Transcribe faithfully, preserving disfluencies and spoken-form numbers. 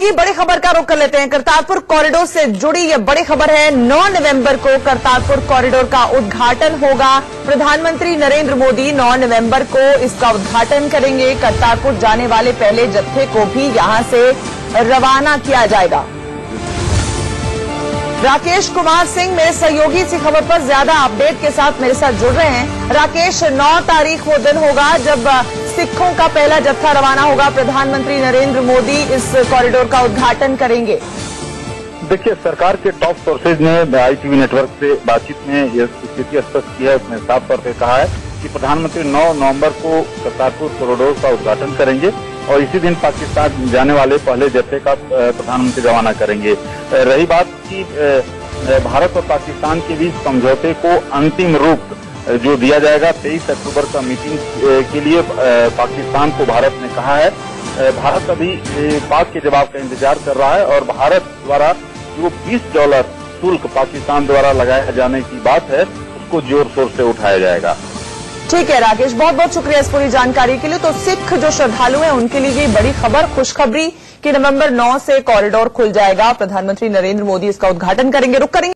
की बड़ी खबर का रुख कर लेते हैं। करतारपुर कॉरिडोर से जुड़ी ये बड़ी खबर है। नौ नवंबर को करतारपुर कॉरिडोर का उद्घाटन होगा। प्रधानमंत्री नरेंद्र मोदी नौ नवंबर को इसका उद्घाटन करेंगे। करतारपुर जाने वाले पहले जत्थे को भी यहां से रवाना किया जाएगा। राकेश कुमार सिंह मेरे सहयोगी इसी खबर पर ज्यादा अपडेट के साथ मेरे साथ जुड़ रहे हैं। राकेश, नौ तारीख वो दिन होगा जब सिखों का पहला जत्था रवाना होगा। प्रधानमंत्री नरेंद्र मोदी इस कॉरिडोर का उद्घाटन करेंगे। देखिए, सरकार के टॉप सोर्सेज ने आईटीवी नेटवर्क से बातचीत में यह स्थिति स्पष्ट की है। उसने साफ तौर पर कहा है कि प्रधानमंत्री नौ नवंबर को करतारपुर कॉरिडोर का उद्घाटन करेंगे और इसी दिन पाकिस्तान जाने वाले पहले जत्थे का प्रधानमंत्री रवाना करेंगे। रही बात की भारत और पाकिस्तान के बीच समझौते को अंतिम रूप जो दिया जाएगा तेईस अक्टूबर का मीटिंग के लिए पाकिस्तान को भारत ने कहा है। भारत अभी पाक के जवाब का इंतजार कर रहा है और भारत द्वारा जो बीस डॉलर शुल्क पाकिस्तान द्वारा लगाए जाने की बात है उसको जोर शोर से उठाया जाएगा। ठीक है राकेश, बहुत बहुत शुक्रिया इस पूरी जानकारी के लिए। तो सिख जो श्रद्धालु हैं उनके लिए ये बड़ी खबर, खुशखबरी कि नवंबर नौ से कॉरिडोर खुल जाएगा। प्रधानमंत्री नरेंद्र मोदी इसका उद्घाटन करेंगे। रुक करेंगे।